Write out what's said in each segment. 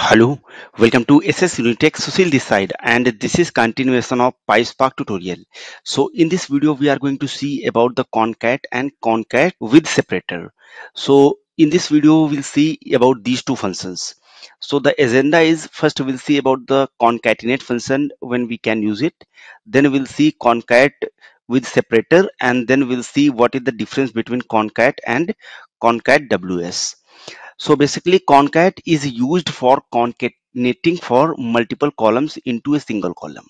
Hello, welcome to SS Unitech, Susheel this side, and this is continuation of PySpark tutorial. So in this video we are going to see about the CONCAT and CONCAT with separator. So in this video we'll see about these two functions. So the agenda is, first we'll see about the concatenate function, when we can use it, then we'll see CONCAT with separator, and then we'll see what is the difference between CONCAT and CONCAT_WS. So basically CONCAT is used for concatenating for multiple columns into a single column.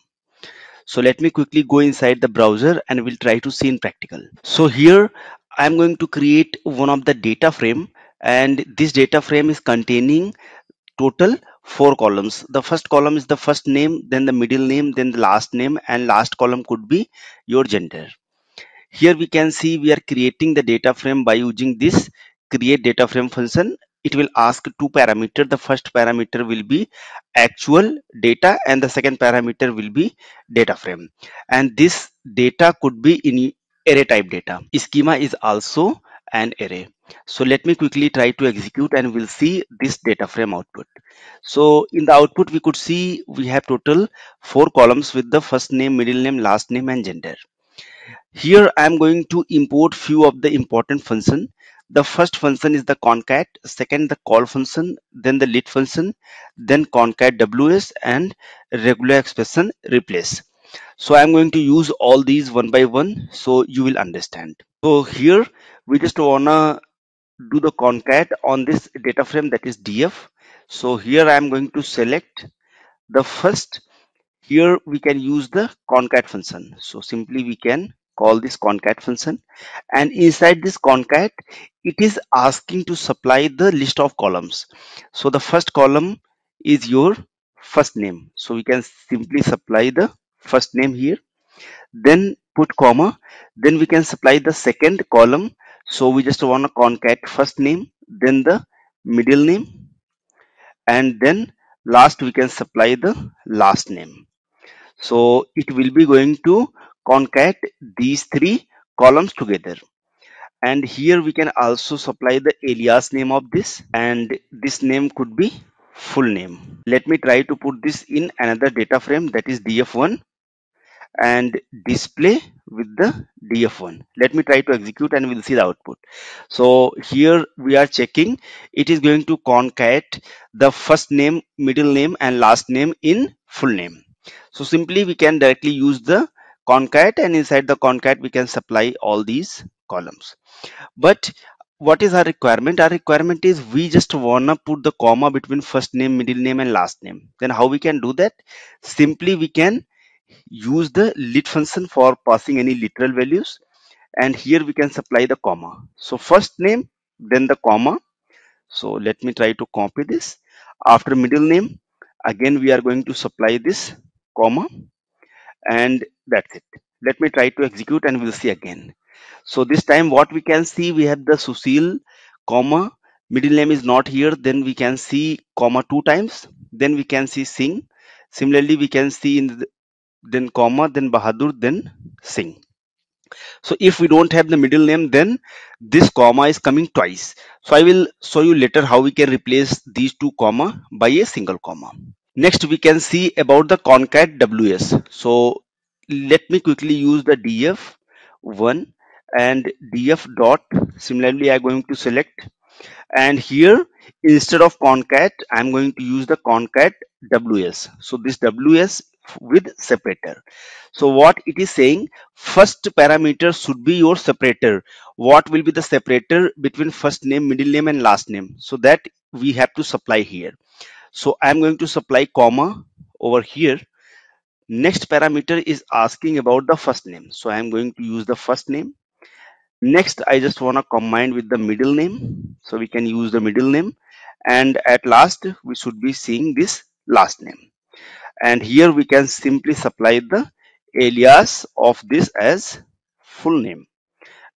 So let me quickly go inside the browser and we'll try to see in practical. So here I'm going to create one of the data frame, and this data frame is containing total 4 columns. The first column is the first name, then the middle name, then the last name, and last column could be your gender. Here we can see we are creating the data frame by using this create data frame function. It will ask two parameters. The first parameter will be actual data and the second parameter will be data frame, and this data could be in array type data. Schema is also an array. So let me quickly try to execute and we'll see this data frame output. So in the output we could see we have total 4 columns with the first name, middle name, last name and gender. Here I am going to import few of the important functions. The first function is the CONCAT, second the call function, then the lit function, then CONCAT_WS and regular expression replace. So I'm going to use all these one by one so you will understand. So here we just wanna do the CONCAT on this data frame, that is DF. So here I'm going to select the first. Here we can use the CONCAT function. So simply we can call this CONCAT function, and inside this CONCAT it is asking to supply the list of columns. So the first column is your first name, so we can simply supply the first name here, then put comma, then we can supply the second column. So we just want to CONCAT first name, then the middle name, and then last we can supply the last name. So it will be going to CONCAT these 3 columns together. And here we can also supply the alias name of this, and this name could be full name. Let me try to put this in another data frame, that is DF1, and display with the DF1. Let me try to execute and we'll see the output. So here we are checking, it is going to CONCAT the first name, middle name and last name in full name. So simply we can directly use the CONCAT, and inside the CONCAT we can supply all these columns. But what is our requirement? Our requirement is we just wanna put the comma between first name, middle name and last name. Then how we can do that? Simply we can use the lit function for passing any literal values, and here we can supply the comma. So first name, then the comma. So let me try to copy this. After middle name, again we are going to supply this comma, and that's it. Let me try to execute and we'll see again. So this time what we can see, we have the Susheel, comma, middle name is not here, then we can see comma 2 times, then we can see Singh. Similarly we can see then comma, then Bahadur, then Singh. So if we don't have the middle name, then this comma is coming twice. So I will show you later how we can replace these 2 comma by a single comma. Next we can see about the CONCAT_WS. So let me quickly use the DF1 and DF dot. Similarly I'm going to select, and here instead of CONCAT I'm going to use the CONCAT_WS. So this WS with separator. So what it is saying, first parameter should be your separator. What will be the separator between first name, middle name and last name? So that we have to supply here. So I'm going to supply comma over here. Next parameter is asking about the first name, so I'm going to use the first name. Next I just want to combine with the middle name, so we can use the middle name, and at last we should be seeing this last name, and here we can simply supply the alias of this as full name.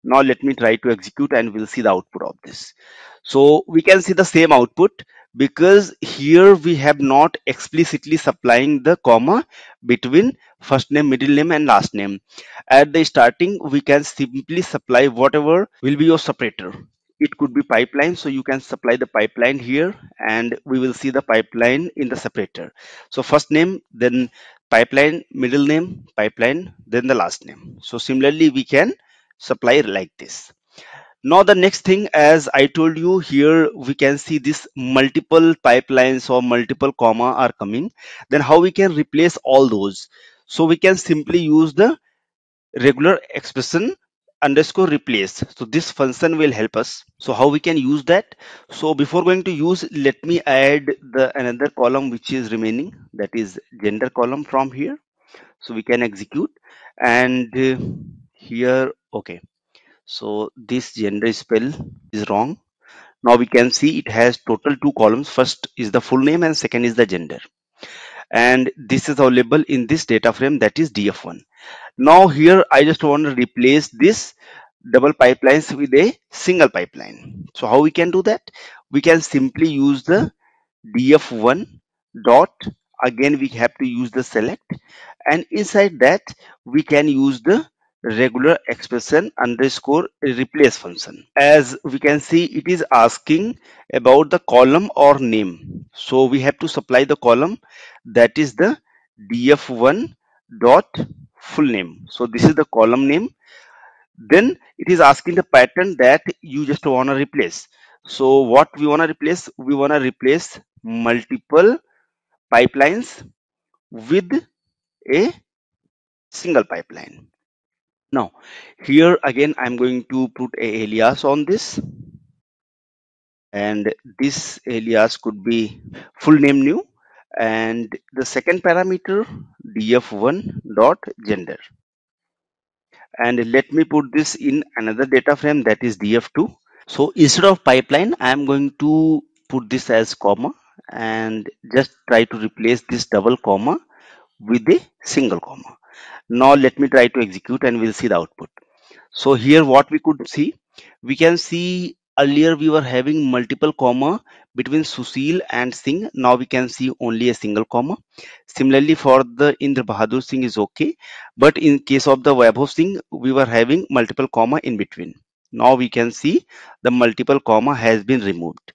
Now let me try to execute and we'll see the output of this. So we can see the same output, because here we have not explicitly supplying the comma between first name, middle name and last name. At the starting we can simply supply whatever will be your separator. it could be pipeline, so you can supply the pipeline here and we will see the pipeline in the separator. So first name, then pipeline, middle name, pipeline, then the last name. So similarly we can supply like this. Now the next thing, as I told you, here we can see this multiple pipelines or multiple comma are coming. Then how we can replace all those? So we can simply use the regular expression underscore replace. So this function will help us. So how we can use that? So before going to use, let me add the another column which is remaining, that is gender column from here. So we can execute and here, okay. So this gender spell is wrong. Now we can see it has total two columns. First is the full name and second is the gender. And this is available in this data frame, that is DF1. Now here I just want to replace this double pipelines with a single pipeline. So how we can do that? We can simply use the DF1 dot. Again, we have to use the select. And inside that, we can use the regular expression underscore replace function. As we can see, it is asking about the column or name, so we have to supply the column, that is the df1 dot full name. So this is the column name. Then it is asking the pattern that you just want to replace. So what we want to replace? We want to replace multiple pipelines with a single pipeline. Now here again I'm going to put a alias on this, and this alias could be full name new, and the second parameter df1 dot gender, and let me put this in another data frame, that is df2. So instead of pipeline I'm going to put this as comma and just try to replace this double comma with a single comma. Now let me try to execute and we'll see the output. So here what we could see, we can see earlier we were having multiple comma between Susheel and Singh. Now we can see only a single comma. Similarly for the Indra Bahadur Singh is okay, but in case of the Vaibhav Singh we were having multiple comma in between. Now we can see the multiple comma has been removed.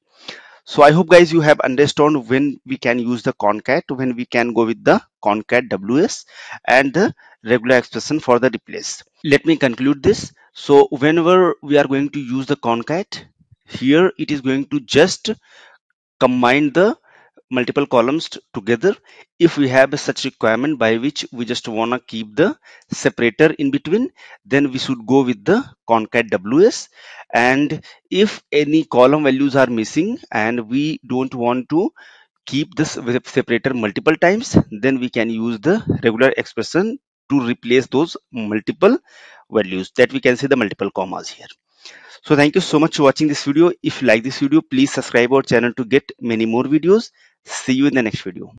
So I hope guys you have understood when we can use the CONCAT, when we can go with the CONCAT_WS and the regular expression for the replace. Let me conclude this. So whenever we are going to use the CONCAT, here it is going to just combine the multiple columns together if we have such requirement by which we just want to keep the separator in between, then we should go with the CONCAT_WS. And if any column values are missing and we don't want to keep this separator multiple times, then we can use the regular expression to replace those multiple values, that we can see the multiple commas here. So thank you so much for watching this video. If you like this video, please subscribe our channel to get many more videos. See you in the next video.